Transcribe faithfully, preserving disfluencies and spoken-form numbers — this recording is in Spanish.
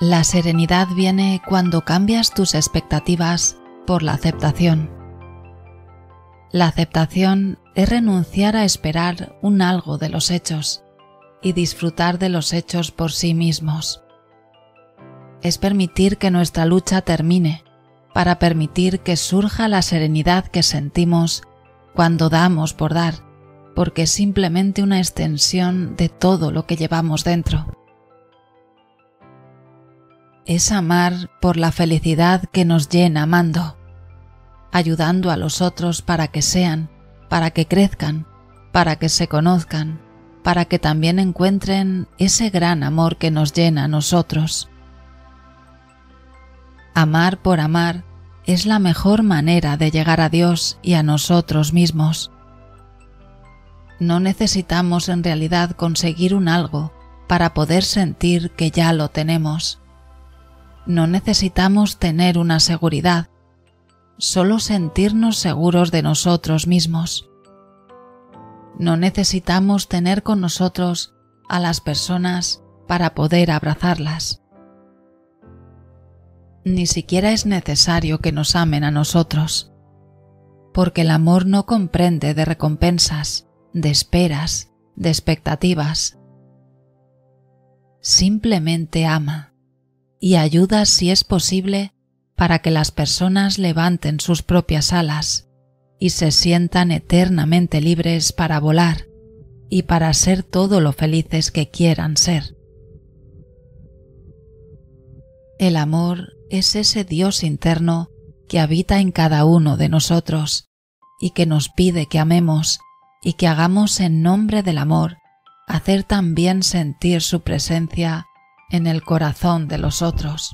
La serenidad viene cuando cambias tus expectativas por la aceptación. La aceptación es renunciar a esperar un algo de los hechos y disfrutar de los hechos por sí mismos. Es permitir que nuestra lucha termine para permitir que surja la serenidad que sentimos cuando damos por dar, porque es simplemente una extensión de todo lo que llevamos dentro. Es amar por la felicidad que nos llena amando, ayudando a los otros para que sean, para que crezcan, para que se conozcan, para que también encuentren ese gran amor que nos llena a nosotros. Amar por amar es la mejor manera de llegar a Dios y a nosotros mismos. No necesitamos en realidad conseguir un algo para poder sentir que ya lo tenemos. No necesitamos tener una seguridad, solo sentirnos seguros de nosotros mismos. No necesitamos tener con nosotros a las personas para poder abrazarlas. Ni siquiera es necesario que nos amen a nosotros, porque el amor no comprende de recompensas, de esperas, de expectativas. Simplemente ama y ayuda si es posible para que las personas levanten sus propias alas y se sientan eternamente libres para volar y para ser todo lo felices que quieran ser. El amor es ese Dios interno que habita en cada uno de nosotros y que nos pide que amemos y que hagamos en nombre del amor hacer también sentir su presencia en el corazón de los otros.